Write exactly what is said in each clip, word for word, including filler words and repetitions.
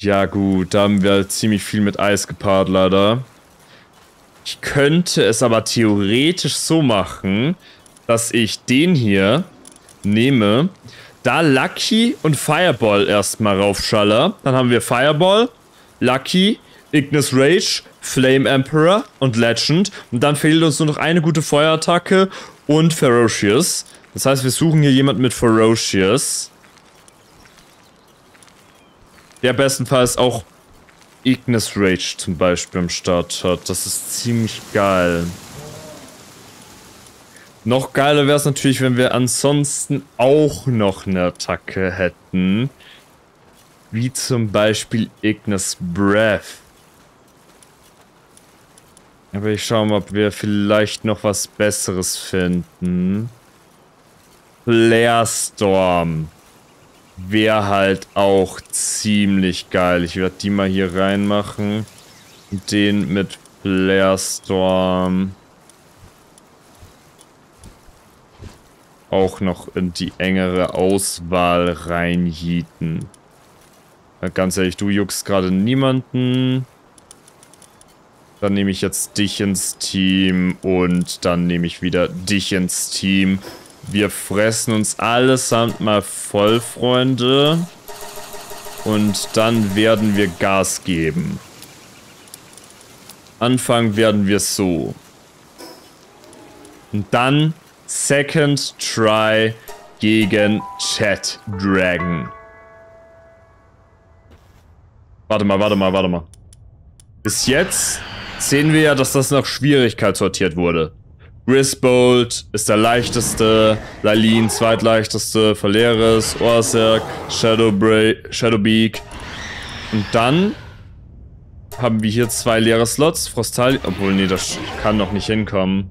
Ja gut, da haben wir ziemlich viel mit Eis gepaart, leider. Ich könnte es aber theoretisch so machen, dass ich den hier nehme, da Lucky und Fireball erstmal raufschaller. Dann haben wir Fireball, Lucky, Ignis Rage, Flame Emperor und Legend. Und dann fehlt uns nur noch eine gute Feuerattacke und Ferocious. Das heißt, wir suchen hier jemanden mit Ferocious. Der bestenfalls auch Ignis Rage zum Beispiel am Start hat. Das ist ziemlich geil. Noch geiler wäre es natürlich, wenn wir ansonsten auch noch eine Attacke hätten. Wie zum Beispiel Ignis Breath. Aber ich schaue mal, ob wir vielleicht noch was Besseres finden. Blairstorm wäre halt auch ziemlich geil. Ich werde die mal hier reinmachen. Den mit Blairstorm auch noch in die engere Auswahl reinhieten. Ganz ehrlich, du juckst gerade niemanden. Dann nehme ich jetzt dich ins Team und dann nehme ich wieder dich ins Team. Wir fressen uns allesamt mal voll, Freunde. Und dann werden wir Gas geben. Anfangen werden wir so. Und dann Second Try gegen Jetragon. Warte mal, warte mal, warte mal. Bis jetzt sehen wir ja, dass das nach Schwierigkeit sortiert wurde. Grizzbolt ist der leichteste, Lyleen zweitleichteste, Verleeres, Orsak, Shadowbeak. Und dann haben wir hier zwei leere Slots, Frostallion, obwohl, nee, das kann noch nicht hinkommen.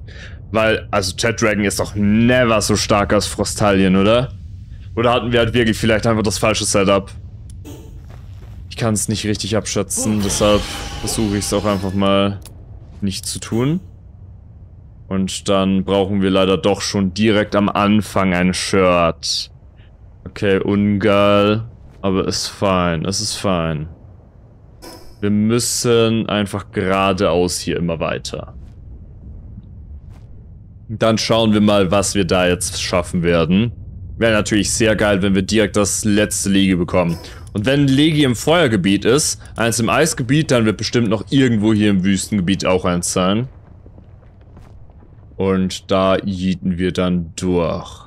Weil, also Jetragon ist doch never so stark als Frostallion, oder? Oder hatten wir halt wirklich vielleicht einfach das falsche Setup? Ich kann es nicht richtig abschätzen, deshalb versuche ich es auch einfach mal nicht zu tun. Und dann brauchen wir leider doch schon direkt am Anfang ein Shirt. Okay, ungeil. Aber ist fein, es ist fein. Wir müssen einfach geradeaus hier immer weiter. Dann schauen wir mal, was wir da jetzt schaffen werden. Wäre natürlich sehr geil, wenn wir direkt das letzte Legi bekommen. Und wenn Legi im Feuergebiet ist, eins im Eisgebiet, dann wird bestimmt noch irgendwo hier im Wüstengebiet auch eins sein. Und da jieten wir dann durch.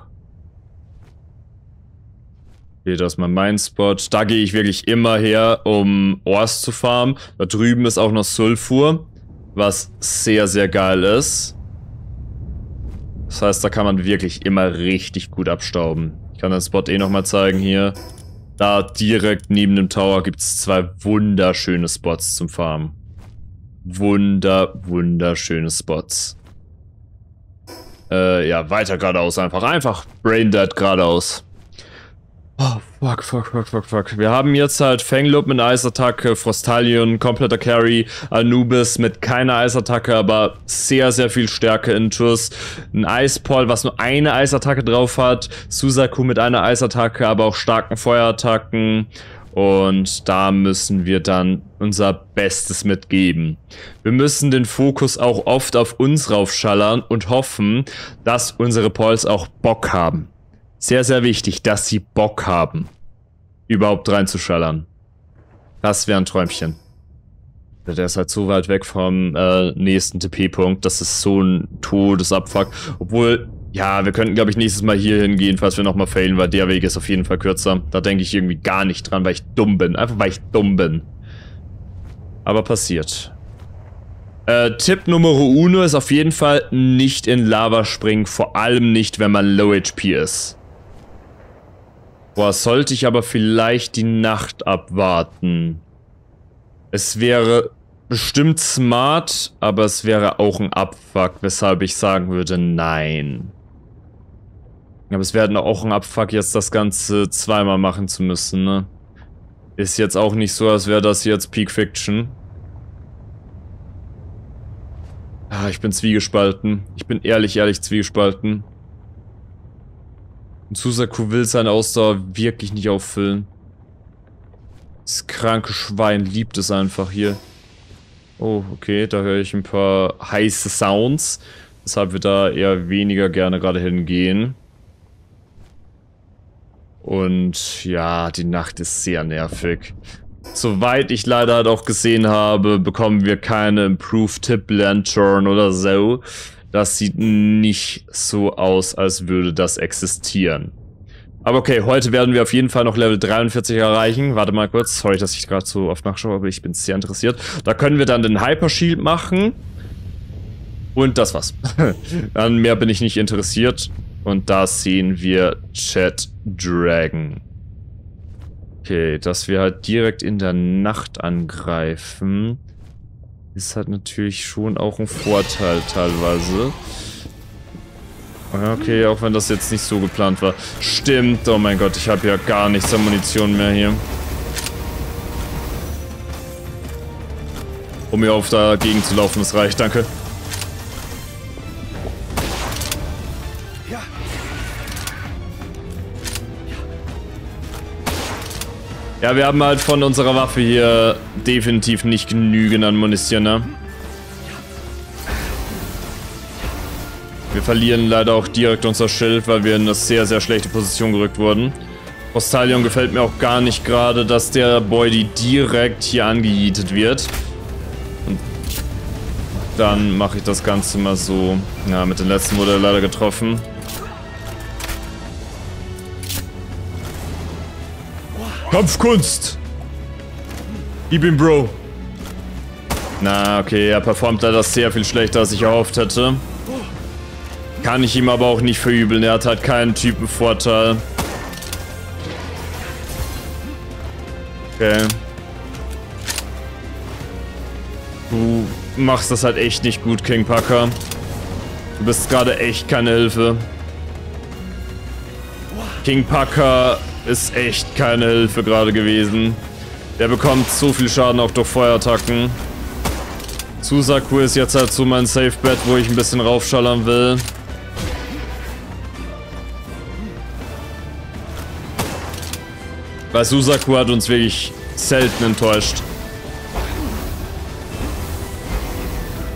Hier, das ist mal mein Spot. Da gehe ich wirklich immer her, um Ors zu farmen. Da drüben ist auch noch Sulfur, was sehr, sehr geil ist. Das heißt, da kann man wirklich immer richtig gut abstauben. Ich kann den Spot eh nochmal zeigen hier. Da direkt neben dem Tower gibt es zwei wunderschöne Spots zum Farmen. Wunder, wunderschöne Spots. Äh, ja, weiter geradeaus einfach. Einfach braindead geradeaus. Oh, fuck, fuck, fuck, fuck, fuck. Wir haben jetzt halt Fangloop mit Eisattacke, Frostallion, kompletter Carry, Anubis mit keiner Eisattacke, aber sehr, sehr viel Stärke in Tuss. Ein Eispol, was nur eine Eisattacke drauf hat. Suzaku mit einer Eisattacke, aber auch starken Feuerattacken. Und da müssen wir dann unser Bestes mitgeben. Wir müssen den Fokus auch oft auf uns raufschallern und hoffen, dass unsere Pols auch Bock haben. Sehr, sehr wichtig, dass sie Bock haben, überhaupt reinzuschallern. Das wäre ein Träumchen. Der ist halt so weit weg vom äh, nächsten T P-Punkt. Das ist so ein Todesabfuck. Obwohl, ja, wir könnten, glaube ich, nächstes Mal hier hingehen, falls wir nochmal failen, weil der Weg ist auf jeden Fall kürzer. Da denke ich irgendwie gar nicht dran, weil ich dumm bin. Einfach, weil ich dumm bin. Aber passiert. Äh, Tipp Nummer uno ist auf jeden Fall nicht in Lava springen. Vor allem nicht, wenn man Low H P ist. Boah, sollte ich aber vielleicht die Nacht abwarten. Es wäre bestimmt smart, aber es wäre auch ein Abfuck, weshalb ich sagen würde, nein. Aber es wäre auch ein Abfuck, jetzt das Ganze zweimal machen zu müssen, ne? Ist jetzt auch nicht so, als wäre das jetzt Peak Fiction. Ah, ich bin zwiegespalten. Ich bin ehrlich, ehrlich zwiegespalten. Und Suzaku will seine Ausdauer wirklich nicht auffüllen. Das kranke Schwein liebt es einfach hier. Oh, okay, da höre ich ein paar heiße Sounds. Weshalb wir da eher weniger gerne gerade hingehen. Und ja, die Nacht ist sehr nervig. Soweit ich leider halt auch gesehen habe, bekommen wir keine Improved Tip Lantern oder so. Das sieht nicht so aus, als würde das existieren. Aber okay, heute werden wir auf jeden Fall noch Level dreiundvierzig erreichen. Warte mal kurz, sorry, dass ich gerade so oft nachschaue, aber ich bin sehr interessiert. Da können wir dann den Hyper Shield machen. Und das war's. An mehr bin ich nicht interessiert. Und da sehen wir Jetragon. Okay, dass wir halt direkt in der Nacht angreifen, ist halt natürlich schon auch ein Vorteil teilweise. Okay, auch wenn das jetzt nicht so geplant war. Stimmt, oh mein Gott, ich habe ja gar nichts an Munition mehr hier. Um mir auf dagegen zu laufen, das reicht, danke. Ja, wir haben halt von unserer Waffe hier definitiv nicht genügend an Munition, ne? Wir verlieren leider auch direkt unser Schild, weil wir in eine sehr, sehr schlechte Position gerückt wurden. Ostalion gefällt mir auch gar nicht gerade, dass der Boydie direkt hier angejietet wird. Und dann mache ich das Ganze mal so. Ja, mit den letzten wurde er leider getroffen. Kampfkunst! Gib ihm, Bro! Na, okay, er performt leider sehr viel schlechter, als ich erhofft hätte. Kann ich ihm aber auch nicht verübeln, er hat halt keinen Typenvorteil. Okay. Du machst das halt echt nicht gut, Kingpucker. Du bist gerade echt keine Hilfe. Kingpucker ist echt keine Hilfe gerade gewesen. Der bekommt so viel Schaden auch durch Feuerattacken. Suzaku ist jetzt halt so mein Safe-Bet, wo ich ein bisschen raufschallern will. Weil Suzaku hat uns wirklich selten enttäuscht.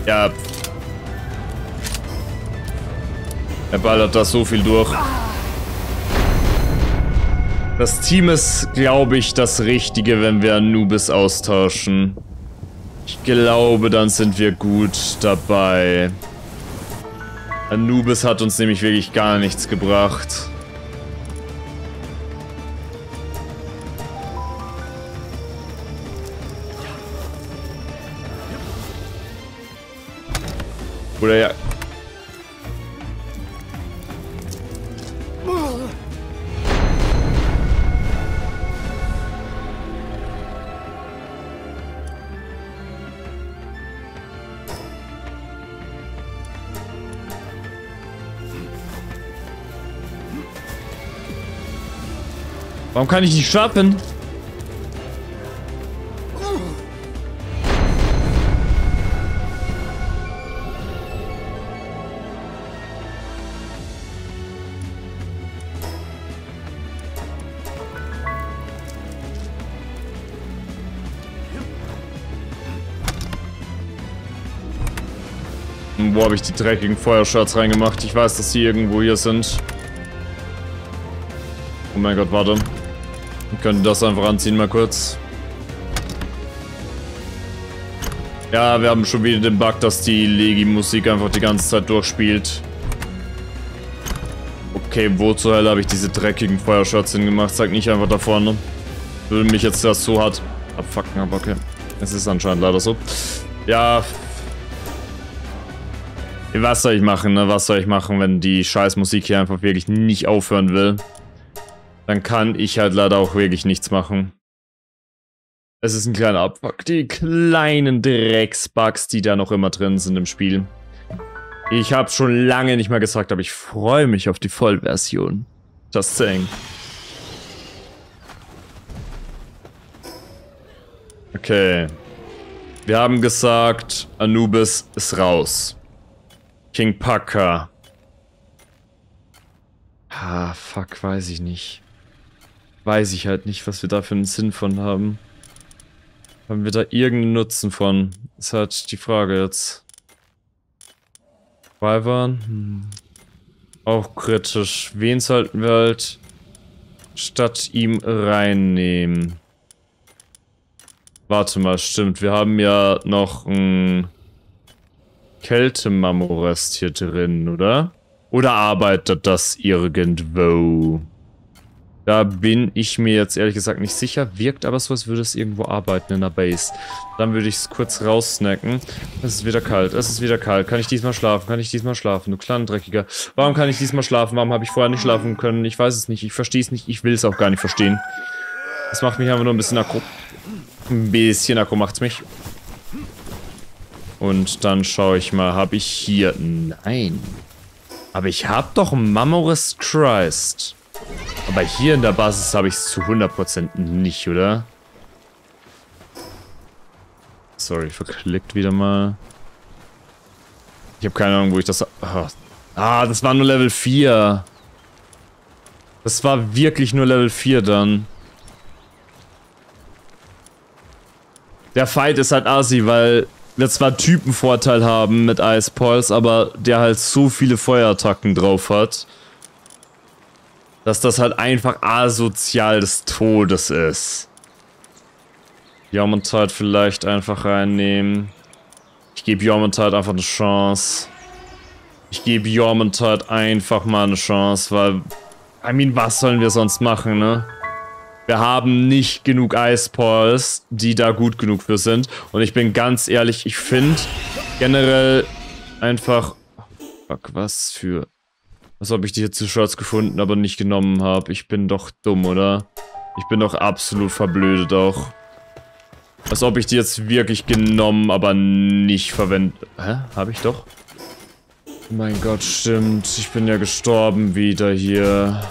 Ja. Er ballert da so viel durch. Das Team ist, glaube ich, das Richtige, wenn wir Anubis austauschen. Ich glaube, dann sind wir gut dabei. Anubis hat uns nämlich wirklich gar nichts gebracht. Oder ja... Warum kann ich nicht schaffen? Wo habe ich die dreckigen Feuerscharts reingemacht? Ich weiß, dass die irgendwo hier sind. Oh mein Gott, warte. Wir können das einfach anziehen, mal kurz. Ja, wir haben schon wieder den Bug, dass die Legi-Musik einfach die ganze Zeit durchspielt. Okay, wo zur Hölle habe ich diese dreckigen Feuerschutz hingemacht? Sag nicht einfach da vorne. Würde mich jetzt das so hart abfucken, aber okay. Es ist anscheinend leider so. Ja. Was soll ich machen, ne? Was soll ich machen, wenn die scheiß Musik hier einfach wirklich nicht aufhören will? Dann kann ich halt leider auch wirklich nichts machen. Es ist ein kleiner Abfuck. Die kleinen Drecksbugs, die da noch immer drin sind im Spiel. Ich habe schon lange nicht mehr gesagt, aber ich freue mich auf die Vollversion. Just saying. Okay. Wir haben gesagt, Anubis ist raus. Kingpucker. Ah, fuck, weiß ich nicht. Weiß ich halt nicht, was wir da für einen Sinn von haben. Haben wir da irgendeinen Nutzen von? Ist halt die Frage jetzt. Wyvern? Hm. Auch kritisch. Wen sollten wir halt statt ihm reinnehmen? Warte mal, stimmt. Wir haben ja noch ein Kälte-Mamorest hier drin, oder? Oder arbeitet das irgendwo? Da bin ich mir jetzt ehrlich gesagt nicht sicher. Wirkt aber so, als würde es irgendwo arbeiten in der Base. Dann würde ich es kurz raussnacken. Es ist wieder kalt, es ist wieder kalt. Kann ich diesmal schlafen? Kann ich diesmal schlafen? Du kleiner Dreckiger. Warum kann ich diesmal schlafen? Warum habe ich vorher nicht schlafen können? Ich weiß es nicht, ich verstehe es nicht. Ich will es auch gar nicht verstehen. Das macht mich einfach nur ein bisschen aggro. Ein bisschen aggro macht's mich. Und dann schaue ich mal, habe ich hier... Nein. Aber ich habe doch Mamorus Christ. Aber hier in der Basis habe ich es zu hundert Prozent nicht, oder? Sorry, verklickt wieder mal. Ich habe keine Ahnung, wo ich das... Oh. Ah, das war nur Level vier. Das war wirklich nur Level vier dann. Der Fight ist halt assi, weil wir zwar Typenvorteil haben mit Ice Pulse, aber der halt so viele Feuerattacken drauf hat, dass das halt einfach asozial des Todes ist. Jormungandr vielleicht einfach reinnehmen. Ich gebe Jormungandr einfach eine Chance. Ich gebe Jormungandr einfach mal eine Chance, weil... I mean, was sollen wir sonst machen, ne? Wir haben nicht genug Ice Pulse, die da gut genug für sind. Und ich bin ganz ehrlich, ich finde generell einfach... Fuck, was für... Als ob ich die jetzt zu Shirts gefunden, aber nicht genommen habe. Ich bin doch dumm, oder? Ich bin doch absolut verblödet auch. Als ob ich die jetzt wirklich genommen, aber nicht verwendet... Hä? Habe ich doch? Oh mein Gott, stimmt. Ich bin ja gestorben wieder hier.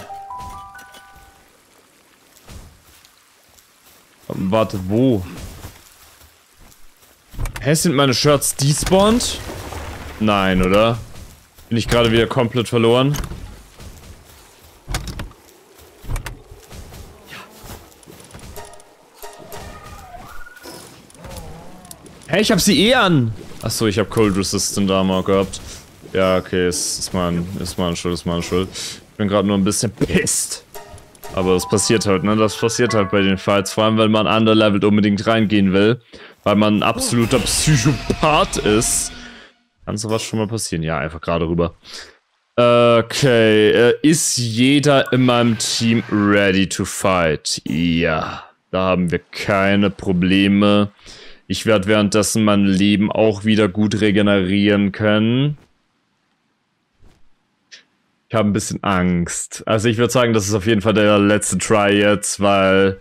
Warte, wo? Hä, sind meine Shirts despawned? Nein, oder? Bin ich gerade wieder komplett verloren? Hey, ich hab sie eh an! Achso, ich hab Cold Resistant Armor gehabt. Ja, okay, ist, ist, mein, ist meine Schuld, ist meine Schuld. Ich bin gerade nur ein bisschen pissed. Aber das passiert halt, ne? Das passiert halt bei den Fights. Vor allem, wenn man underlevelt unbedingt reingehen will. Weil man ein absoluter Psychopath ist. Kann sowas schon mal passieren? Ja, einfach gerade rüber. Okay, äh, ist jeder in meinem Team ready to fight? Ja, da haben wir keine Probleme. Ich werde währenddessen mein Leben auch wieder gut regenerieren können. Ich habe ein bisschen Angst. Also ich würde sagen, das ist auf jeden Fall der letzte Try jetzt, weil...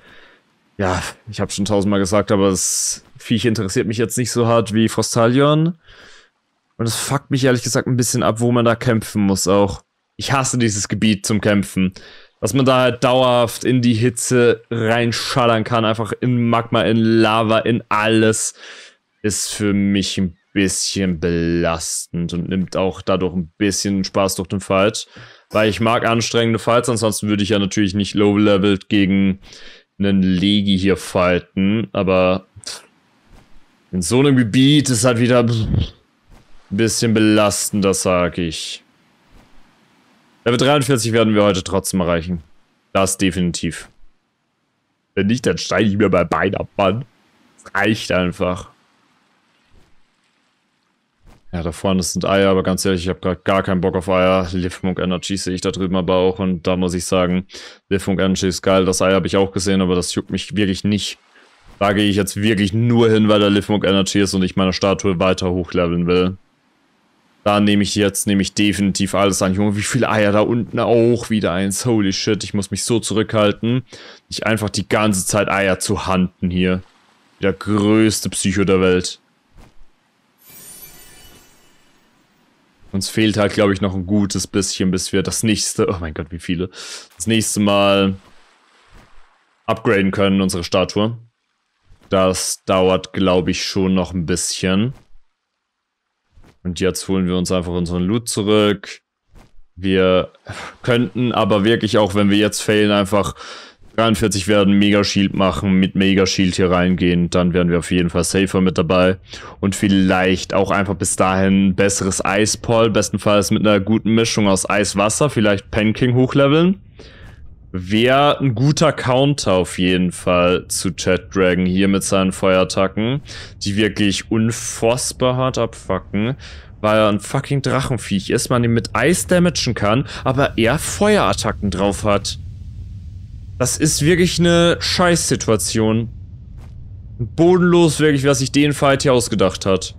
Ja, ich habe schon tausendmal gesagt, aber das Viech interessiert mich jetzt nicht so hart wie Frostallion. Und das fuckt mich ehrlich gesagt ein bisschen ab, wo man da kämpfen muss auch. Ich hasse dieses Gebiet zum Kämpfen. Dass man da halt dauerhaft in die Hitze reinschallern kann, einfach in Magma, in Lava, in alles, ist für mich ein bisschen belastend und nimmt auch dadurch ein bisschen Spaß durch den Fight. Weil ich mag anstrengende Fights, ansonsten würde ich ja natürlich nicht low-leveled gegen einen Legi hier fighten, aber in so einem Gebiet ist halt wieder... bisschen belastend, das sag ich. Level dreiundvierzig werden wir heute trotzdem erreichen. Das definitiv. Wenn nicht, dann steige ich mir mein Bein ab, Mann. Das reicht einfach. Ja, da vorne sind Eier, aber ganz ehrlich, ich habe gerade gar keinen Bock auf Eier. Lift-Munk Energy sehe ich da drüben aber auch und da muss ich sagen, Lift-Munk Energy ist geil. Das Ei habe ich auch gesehen, aber das juckt mich wirklich nicht. Da gehe ich jetzt wirklich nur hin, weil da Lift-Munk Energy ist und ich meine Statue weiter hochleveln will. Da nehme ich jetzt, nehme ich definitiv alles an. Junge, wie viele Eier da unten auch wieder eins. Holy shit, ich muss mich so zurückhalten, nicht einfach die ganze Zeit Eier zu handen hier. Der größte Psycho der Welt. Uns fehlt halt, glaube ich, noch ein gutes bisschen, bis wir das nächste, oh mein Gott, wie viele, das nächste Mal upgraden können, unsere Statue. Das dauert, glaube ich, schon noch ein bisschen. Und jetzt holen wir uns einfach unseren Loot zurück. Wir könnten aber wirklich auch, wenn wir jetzt failen, einfach dreiundvierzig werden Mega Shield machen, mit Mega Shield hier reingehen, dann wären wir auf jeden Fall safer mit dabei und vielleicht auch einfach bis dahin besseres Eispol, bestenfalls mit einer guten Mischung aus Eis-Wasser, vielleicht Panking hochleveln. Wäre ein guter Counter auf jeden Fall zu Jetragon hier mit seinen Feuerattacken, die wirklich unfassbar hart abfucken, weil er ein fucking Drachenviech ist, man ihn mit Eis damagen kann, aber er Feuerattacken drauf hat. Das ist wirklich eine Scheißsituation. Bodenlos wirklich, was sich den Fight hier ausgedacht hat.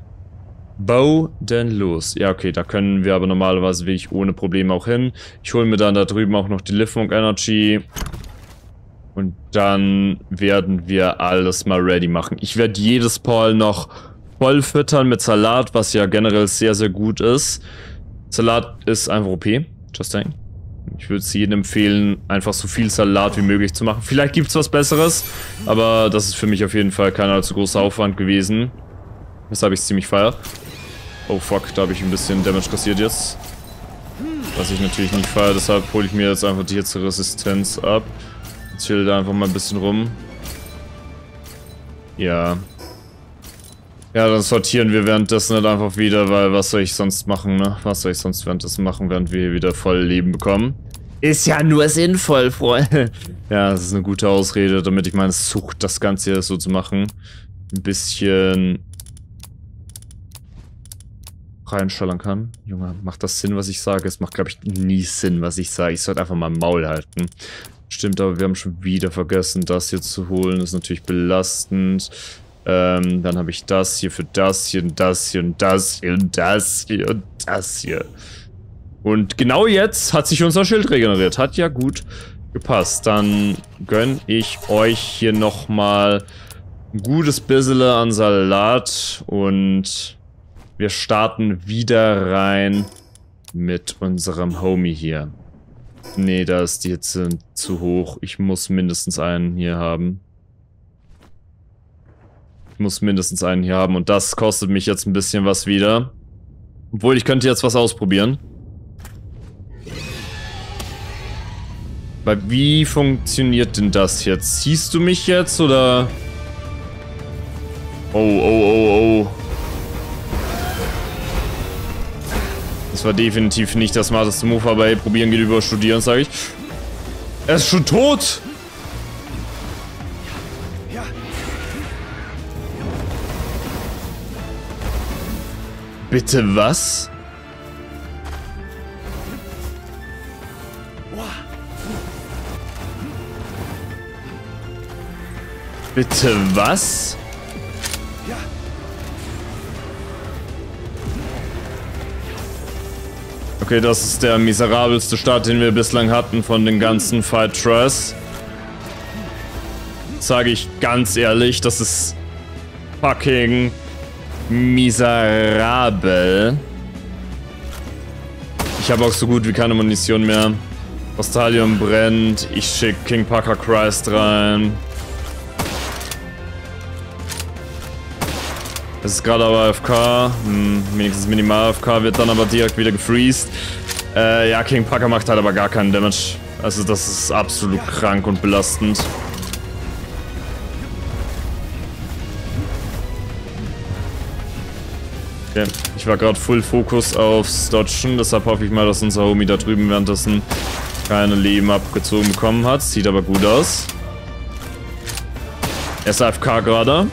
Bodenlos. Ja, okay, da können wir aber normalerweise wirklich ohne Probleme auch hin. Ich hole mir dann da drüben auch noch die Lift-Munk Energy. Und dann werden wir alles mal ready machen. Ich werde jedes Paul noch voll füttern mit Salat, was ja generell sehr, sehr gut ist. Salat ist einfach O P. Just saying. Ich würde es jedem empfehlen, einfach so viel Salat wie möglich zu machen. Vielleicht gibt es was Besseres, aber das ist für mich auf jeden Fall kein allzu großer Aufwand gewesen. Weshalb ich es ziemlich feier. Oh fuck, da habe ich ein bisschen Damage kassiert jetzt. Was ich natürlich nicht feier, deshalb hole ich mir jetzt einfach die Hitze-Resistenz ab. Chill da einfach mal ein bisschen rum. Ja. Ja, dann sortieren wir währenddessen halt einfach wieder, weil was soll ich sonst machen, ne? Was soll ich sonst währenddessen machen, während wir hier wieder voll Leben bekommen? Ist ja nur sinnvoll, Freunde. Ja, das ist eine gute Ausrede, damit ich meine Sucht, das Ganze hier so zu machen, ein bisschen reinschallern kann. Junge, macht das Sinn, was ich sage? Es macht, glaube ich, nie Sinn, was ich sage. Ich sollte einfach mal Maul halten. Stimmt, aber wir haben schon wieder vergessen, das hier zu holen. Das ist natürlich belastend. Ähm, dann habe ich das hier für das hier und das hier und das hier und das hier und das hier. Und genau jetzt hat sich unser Schild regeneriert. Hat ja gut gepasst. Dann gönne ich euch hier nochmal ein gutes bisschen an Salat. Und wir starten wieder rein mit unserem Homie hier. Nee, da ist die Hitze zu hoch. Ich muss mindestens einen hier haben. Ich muss mindestens einen hier haben und das kostet mich jetzt ein bisschen was wieder. Obwohl, ich könnte jetzt was ausprobieren. Weil wie funktioniert denn das jetzt? Siehst du mich jetzt oder? Oh, oh, oh, oh. Das war definitiv nicht das smarteste Move, aber hey, probieren geht über studieren, sage ich. Er ist schon tot! Bitte was? Bitte was? Okay, das ist der miserabelste Start, den wir bislang hatten von den ganzen Fight Tries. Sage ich ganz ehrlich, das ist fucking miserabel. Ich habe auch so gut wie keine Munition mehr. Ostalion brennt. Ich schicke Kingpucker Christ rein. Es ist gerade aber A F K. Hm, wenigstens minimal A F K, wird dann aber direkt wieder gefreezed. Äh, ja, Kingpucker macht halt aber gar keinen Damage. Also das ist absolut krank und belastend. Okay. Ich war gerade Full Fokus aufs Dodgen, deshalb hoffe ich mal, dass unser Homie da drüben währenddessen keine Leben abgezogen bekommen hat. Sieht aber gut aus. Er ist A F K gerade.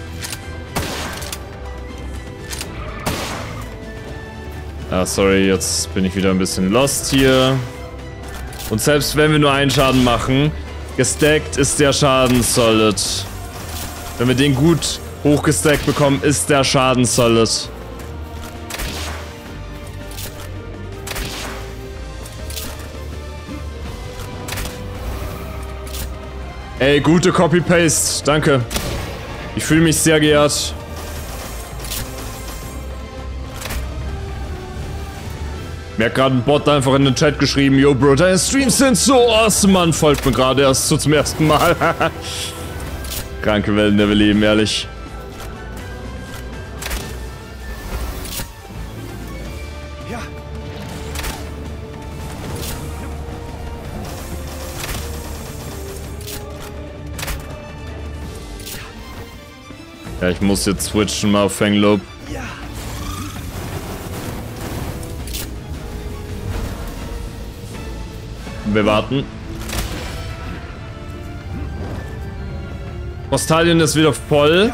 Ah, sorry, jetzt bin ich wieder ein bisschen lost hier. Und selbst wenn wir nur einen Schaden machen, gestackt ist der Schaden solid. Wenn wir den gut hochgestackt bekommen, ist der Schaden solid. Ey, gute Copy-Paste. Danke. Ich fühle mich sehr geehrt. Mir hat gerade ein Bot einfach in den Chat geschrieben, yo Bro, deine Streams sind so awesome, Mann. Folgt mir gerade erst so zum ersten Mal. Kranke Welten, der wir leben, ehrlich. Ja, ich muss jetzt switchen mal auf Fangloop. Ja. Wir warten. Ostalion ist wieder voll.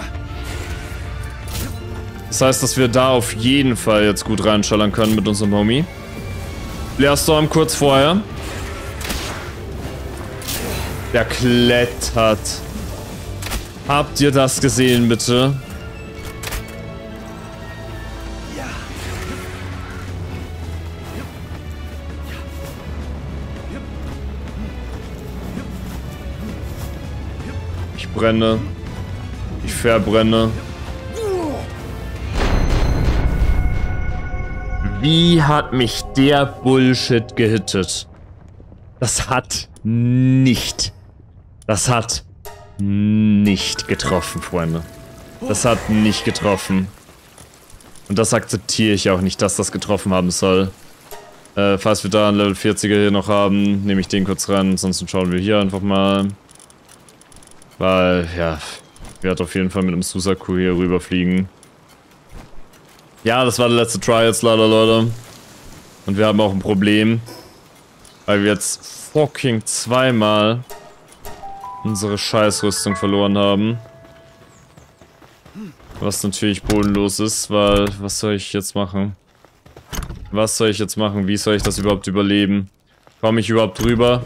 Das heißt, dass wir da auf jeden Fall jetzt gut reinschallern können mit unserem Homie. Blairstorm kurz vorher. Der klettert. Habt ihr das gesehen, bitte? Ich brenne. Ich verbrenne. Wie hat mich der Bullshit gehittet? Das hat nicht. Das hat nicht getroffen, Freunde. Das hat nicht getroffen. Und das akzeptiere ich auch nicht, dass das getroffen haben soll. Äh, falls wir da einen Level vierziger hier noch haben, nehme ich den kurz rein. Ansonsten schauen wir hier einfach mal. Weil, ja, ich werde auf jeden Fall mit dem Suzaku hier rüberfliegen. Ja, das war der letzte Try jetzt leider, Leute. Und wir haben auch ein Problem. Weil wir jetzt fucking zweimal unsere Scheißrüstung verloren haben. Was natürlich bodenlos ist, weil was soll ich jetzt machen? Was soll ich jetzt machen? Wie soll ich das überhaupt überleben? Komme ich überhaupt drüber?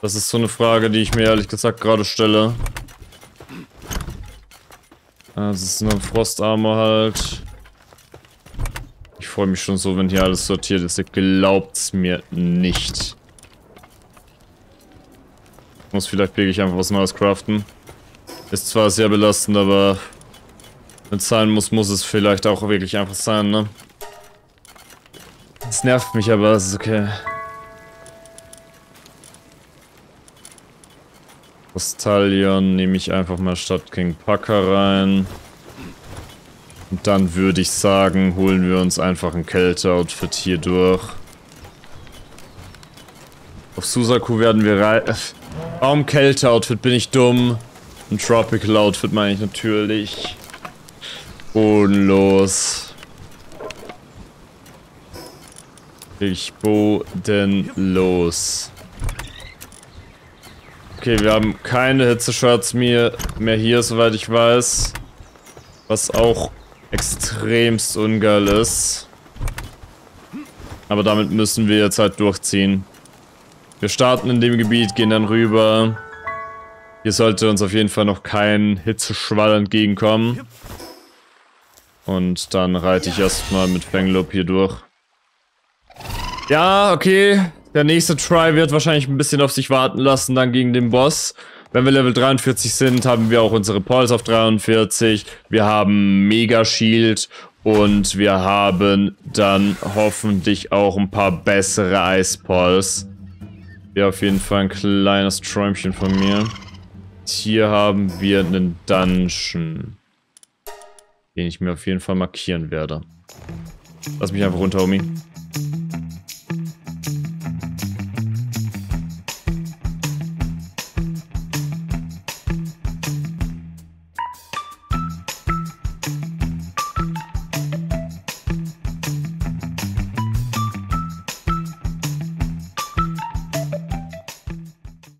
Das ist so eine Frage, die ich mir ehrlich gesagt gerade stelle. Das ist eine Frostarmor halt. Ich freue mich schon so, wenn hier alles sortiert ist. Ihr glaubt's mir nicht. Ich muss vielleicht wirklich einfach was Neues craften. Ist zwar sehr belastend, aber wenn es sein muss, muss es vielleicht auch wirklich einfach sein, ne? Es nervt mich, aber es ist okay. Ostalion nehme ich einfach mal statt Kingpucker rein. Und dann würde ich sagen, holen wir uns einfach ein Kälte-Outfit hier durch. Auf Suzaku werden wir rein. Warum Kälte-Outfit? Bin ich dumm? Ein Tropical-Outfit meine ich natürlich. Bodenlos. Ich bodenlos. Okay, wir haben keine Hitze-Shirts mehr, mehr hier, soweit ich weiß. Was auch extremst ungeil ist. Aber damit müssen wir jetzt halt durchziehen. Wir starten in dem Gebiet, gehen dann rüber. Hier sollte uns auf jeden Fall noch kein Hitzeschwall entgegenkommen. Und dann reite ich erstmal mit Fangloop hier durch. Ja, okay. Der nächste Try wird wahrscheinlich ein bisschen auf sich warten lassen, dann gegen den Boss. Wenn wir Level dreiundvierzig sind, haben wir auch unsere Pulse auf dreiundvierzig. Wir haben Mega Shield und wir haben dann hoffentlich auch ein paar bessere Eispulse. Ja, auf jeden Fall ein kleines Träumchen von mir. Hier haben wir einen Dungeon, den ich mir auf jeden Fall markieren werde. Lass mich einfach runter, Homie.